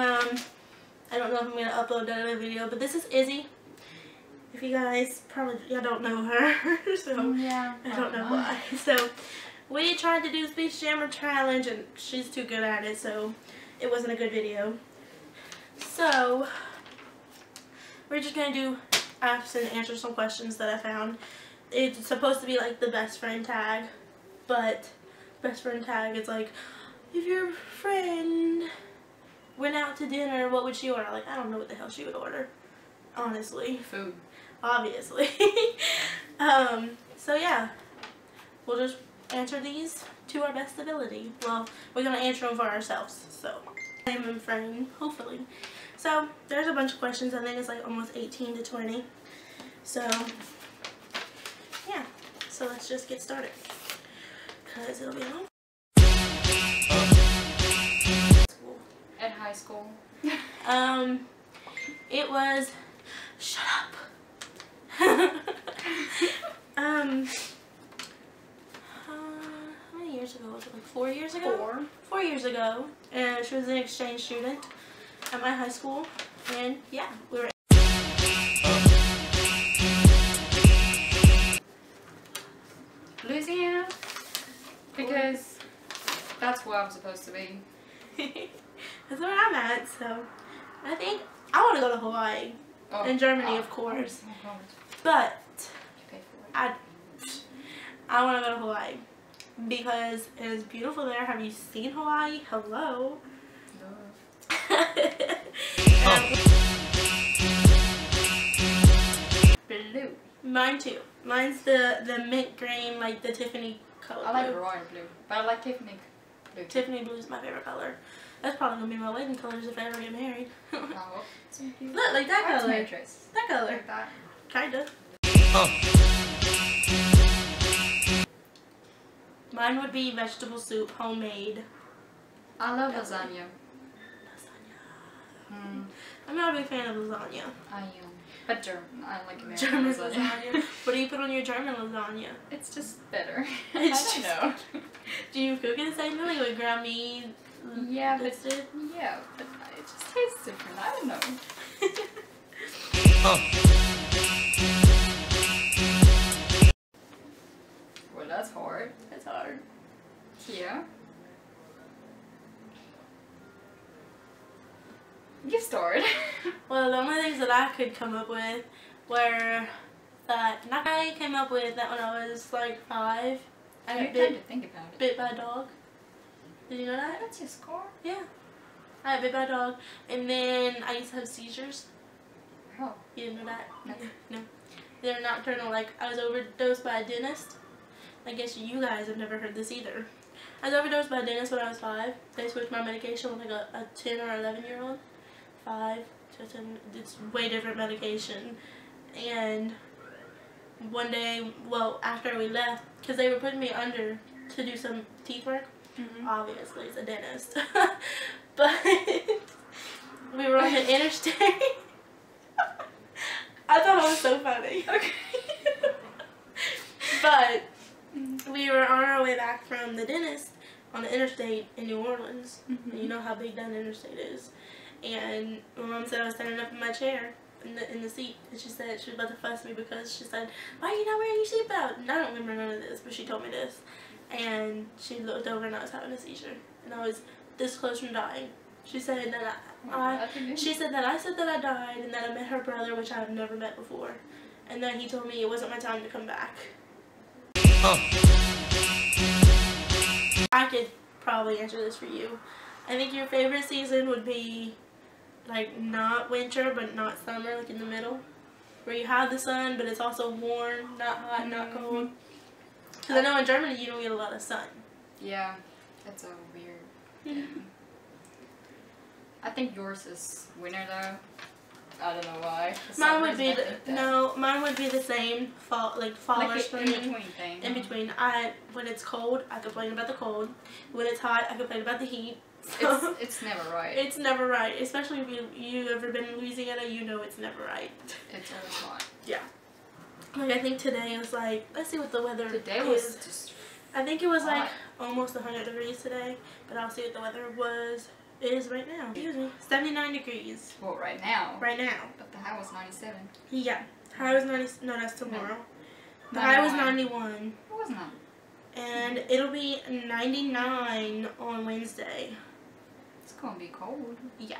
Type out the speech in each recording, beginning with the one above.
I don't know if I'm going to upload that other video, but this is Izzy. If you guys probably, y'all don't know her, so yeah, I don't know why. So we tried to do Speech Jammer Challenge and she's too good at it, so it wasn't a good video. So we're just going to do apps and answer some questions that I found. It's supposed to be like the best friend tag, but best friend tag is like, if your friend went out to dinner, what would she order? Like, I don't know what the hell she would order, honestly. Food. Obviously. So yeah, we'll just answer these to our best ability. Well, we're going to answer them for ourselves, so. Name and frame, hopefully. So there's a bunch of questions. I think it's like almost 18 to 20. So yeah, so let's just get started, because it'll be long. At high school. It was, shut up. How many years ago was it? Like 4 years ago? Four years ago. And she was an exchange student at my high school. And yeah, we were. Louisiana. Because that's where I'm supposed to be. That's where I'm at, so I think I want to go to Hawaii and Germany, of course. Oh, but I want to go to Hawaii because it is beautiful there. Have you seen Hawaii? Hello. No. Blue. Mine too. Mine's the mint green, like the Tiffany color. I like royal blue, but I like Tiffany blue. Tiffany blue is my favorite color. That's probably gonna be my wedding colors if I ever get married. Oh, look, like that color. That color. Like that. Kinda. Oh. Mine would be vegetable soup, homemade. I love lasagna. Lasagna. Mm. I'm not a big fan of lasagna. I am. But German. I like American German lasagna. What do you put on your German lasagna? It's just better. I don't know. Do you cook it the same way, like ground meat? Yeah, but it just tastes different. I don't know. Oh. Well, that's hard. That's hard. Yeah. You start. Well, the only things that I could come up with were that I came up with that when I was like 5. I got bit by a dog. Did you know that? That's your score? Yeah. I got bit by a dog, and then I used to have seizures. Oh. You didn't know that? No. They're nocturnal. Like, I was overdosed by a dentist. I guess you guys have never heard this either. I was overdosed by a dentist when I was 5. They switched my medication with like a 10 or 11-year-old. 5 to 10. It's way different medication. And one day, well, after we left, because they were putting me under to do some teeth work. Mm-hmm. Obviously, it's a dentist. But we were on the interstate. I thought it was so funny. Okay. But we were on our way back from the dentist on the interstate in New Orleans. Mm-hmm. And you know how big that interstate is. And my mom said I was standing up in my chair in the seat, and she said she was about to fuss me because she said, "Why are you not wearing your seatbelt?" And I don't remember none of this, but she told me this. And she looked over and I was having a seizure, and I was this close from dying. She said that I died, and that I met her brother, which I have never met before, and then he told me it wasn't my time to come back. Oh. I could probably answer this for you. I think your favorite season would be like not winter but not summer, like in the middle, where you have the sun but it's also warm, not hot, mm-hmm. not cold. Because I know in Germany you don't get a lot of sun. Yeah, that's a weird thing. I think yours is winter though. I don't know why. Mine would be mine would be the same, fall or spring. In between thing. In between, when it's cold, I complain about the cold. When it's hot, I complain about the heat. So it's never right. It's never right, especially if you ever been in Louisiana. You know it's never right. It's always hot. Yeah. Like, I think today was like, let's see what the weather today was. Just I think it was hot. Like almost 100 degrees today, but I'll see what the weather was It is right now. Excuse me. 79 degrees. Well, right now. Right now. But the high was 97. Yeah. High was 90. No, that's tomorrow. No. The high was 91. It was not. And it'll be 99 on Wednesday. It's gonna be cold. Yeah.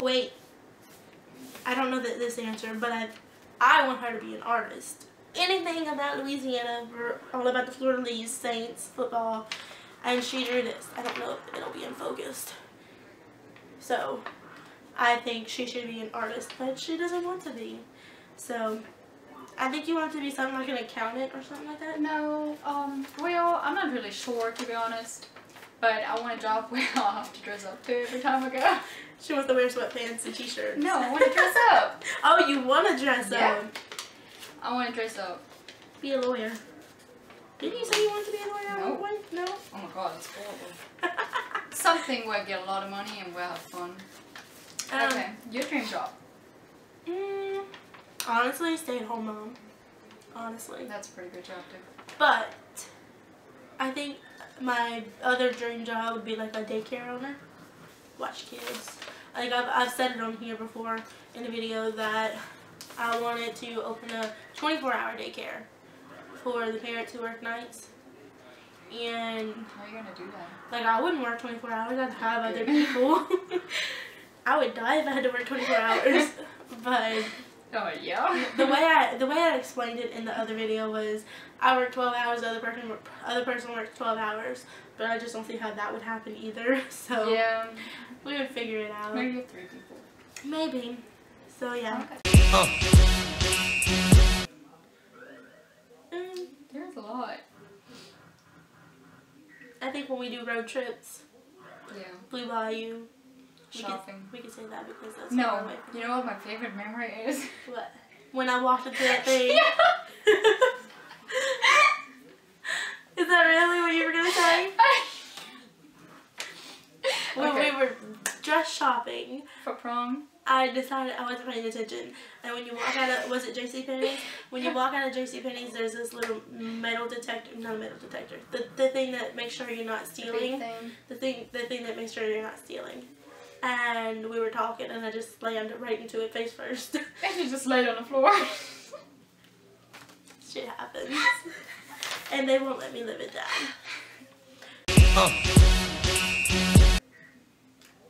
Wait. I don't know this answer, but I want her to be an artist. Anything about Louisiana, we're all about the Florida Leaves, Saints, football, and she drew this. I don't know if it'll be in focus. So, I think she should be an artist, but she doesn't want to be. So, I think you want to be something like an accountant or something like that? No, well, I'm not really sure, to be honest. But I want a job where I'll have to dress up too every time I go. She wants to wear sweatpants and t-shirts. No, I want to dress up. Oh, you want to dress up? I want to dress up. Be a lawyer. Didn't you say you wanted to be a lawyer? No. One? No. Oh my god, that's horrible. Something where I get a lot of money and we'll have fun. Okay, your dream job. Honestly, stay-at-home mom. Honestly. That's a pretty good job too. But I think my other dream job would be like a daycare owner. Watch kids. I think I've said it on here before in the video that I wanted to open a 24-hour daycare for the parents who work nights. And how are you gonna do that? Like, I wouldn't work 24 hours. I'd have other people. I would die if I had to work 24 hours. But oh yeah. The way I explained it in the other video was I work 12 hours. The other person works 12 hours. But I just don't see how that would happen either. So yeah, we would figure it out. Maybe 3 people. Maybe. So yeah. Okay. There's a lot. I think when we do road trips, Blue Bayou, shopping. We could say that because that's no. You know what my favorite memory is? What? When I walked into that thing. Is that really what you were gonna say? When we were dress shopping for prom, I decided I wasn't paying attention. And when you walk out of, was it JC Penney's? When you walk out of JC Penney's, there's this little metal detector, not a metal detector, the thing that makes sure you're not stealing. The thing that makes sure you're not stealing. And we were talking and I just slammed right into it face first. And you just laid on the floor. Shit happens. And they won't let me live it down.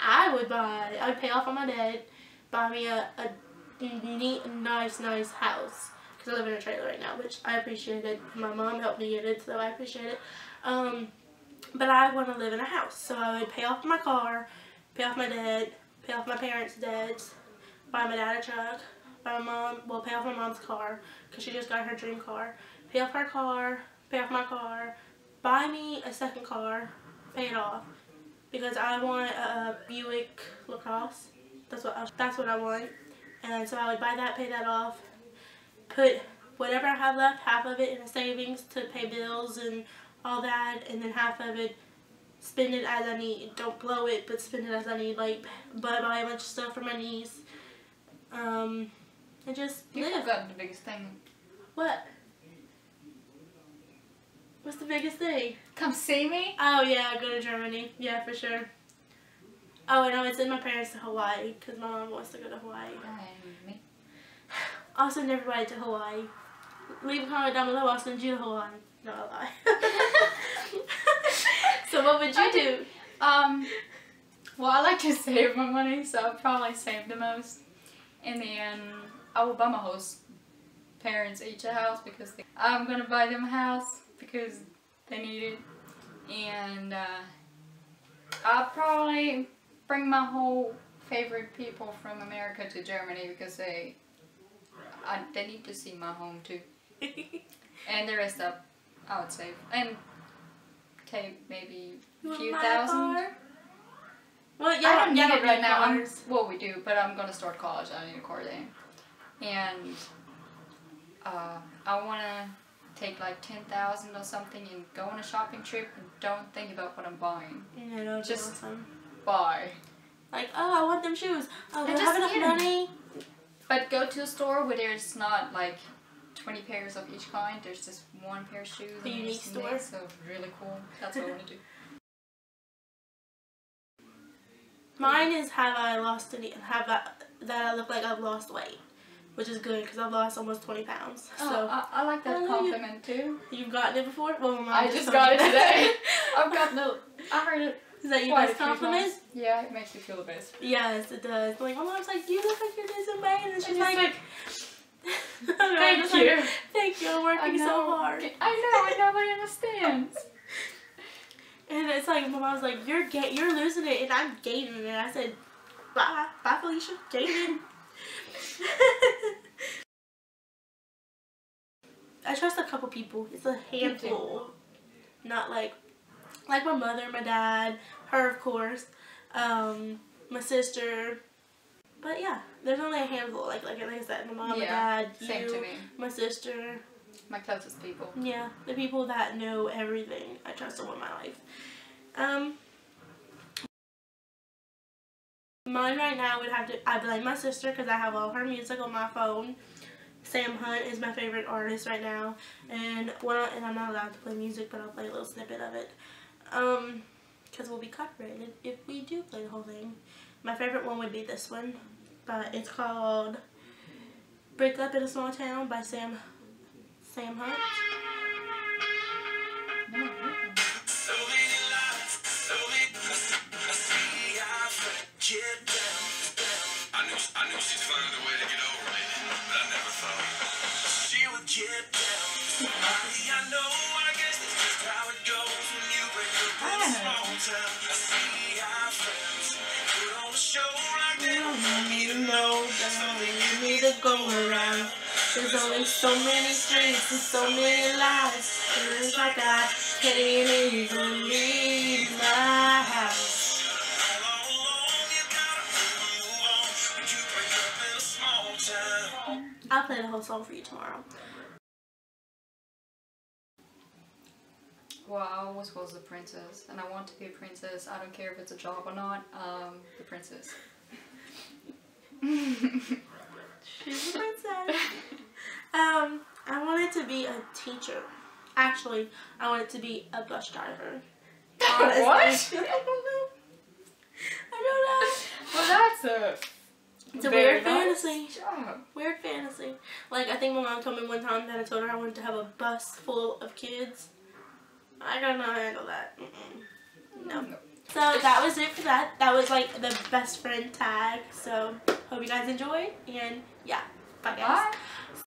I would pay off on my debt. Buy me a neat, nice house, because I live in a trailer right now, which I appreciate it. My mom helped me get it, so I appreciate it. But I want to live in a house, so I would pay off my car, pay off my debt, pay off my parents' debts, buy my dad a truck, buy my mom, well, pay off my mom's car, because she just got her dream car, pay off her car, pay off my car, buy me a second car, pay it off, because I want a Buick LaCrosse. That's what I want. And so I would buy that, pay that off, put whatever I have left, half of it in a savings to pay bills and all that, and then half of it, spend it as I need. Don't blow it, but spend it as I need. Like, buy a bunch of stuff for my niece. And just live. You forgot the biggest thing. What? What's the biggest thing? Come see me? Oh yeah, go to Germany. Yeah, for sure. Oh, and I would send my parents to Hawaii, because my mom wants to go to Hawaii. Me. I'll send everybody to Hawaii. Leave a comment down below, I'll send you to Hawaii. No, I'll lie. So what would you do? Well, I like to save my money, so I'll probably save the most. In the end, I will buy my host parents each a house, because I'm going to buy them a house, because they need it. And I'll probably bring my whole favorite people from America to Germany, because they need to see my home too. And the rest of I would save and take maybe a few thousand. Well, yeah, I don't need it right now. Well, we do, but I'm gonna start college. I need a car then, and I wanna take like 10,000 or something and go on a shopping trip and don't think about what I'm buying. No, just awesome. Buy. Like, oh, I want them shoes. Oh, I have enough money. But go to a store where there's not like 20 pairs of each kind. There's just one pair of shoes. The unique store. So really cool. That's what I want to do. Mine is that I look like I've lost weight, which is good because I've lost almost 20 pounds. Oh, so I like that compliment too. You've gotten it before? Well, I just got it today. I've gotten it. I heard it. Is that your best compliment? Yeah, it makes you feel the best. Yes, it does. Like my mom's like, you look like you're losing weight, and she's like Thank you. Like, thank you. I'm working so hard. I know, and nobody understands. And it's like my mom's like, you're losing it, and I'm gaining it. And I said, bye, Felicia, gaining. I trust a couple people. It's a handful, not like my mother, my dad, her of course, my sister. But yeah, there's only a handful, like I said, my mom, my dad, you, my sister. My closest people. Yeah, the people that know everything. I trust them with my life. Mine right now would have to, I blame my sister because I have all her music on my phone. Sam Hunt is my favorite artist right now. And I'm not allowed to play music, but I'll play a little snippet of it. Because we'll be copyrighted if we do play the whole thing. My favorite one would be this one, but it's called Break Up in a Small Town by Sam Hunt. I knew she'd find a way to get over it, but I never thought she would get down. I know, I guess that's just how it goes when you break up in a small town. I see our friends put on a show right now. I need to know there's only you need to go around. There's only so many streets and so many lives. It's like I can't even leave my house. I'll play the whole song for you tomorrow. Well, I always was a princess, and I want to be a princess. I don't care if it's a job or not. The princess. She's a princess. I wanted to be a teacher. Actually, I wanted to be a bus driver. What? I don't know. Well, that's it's a weird fantasy. Job. Weird fantasy. Like, I think my mom told me one time that I told her I wanted to have a bus full of kids. I don't know how to handle that. No. So that was it for that. That was like the best friend tag. So hope you guys enjoyed. And yeah, bye guys. Bye.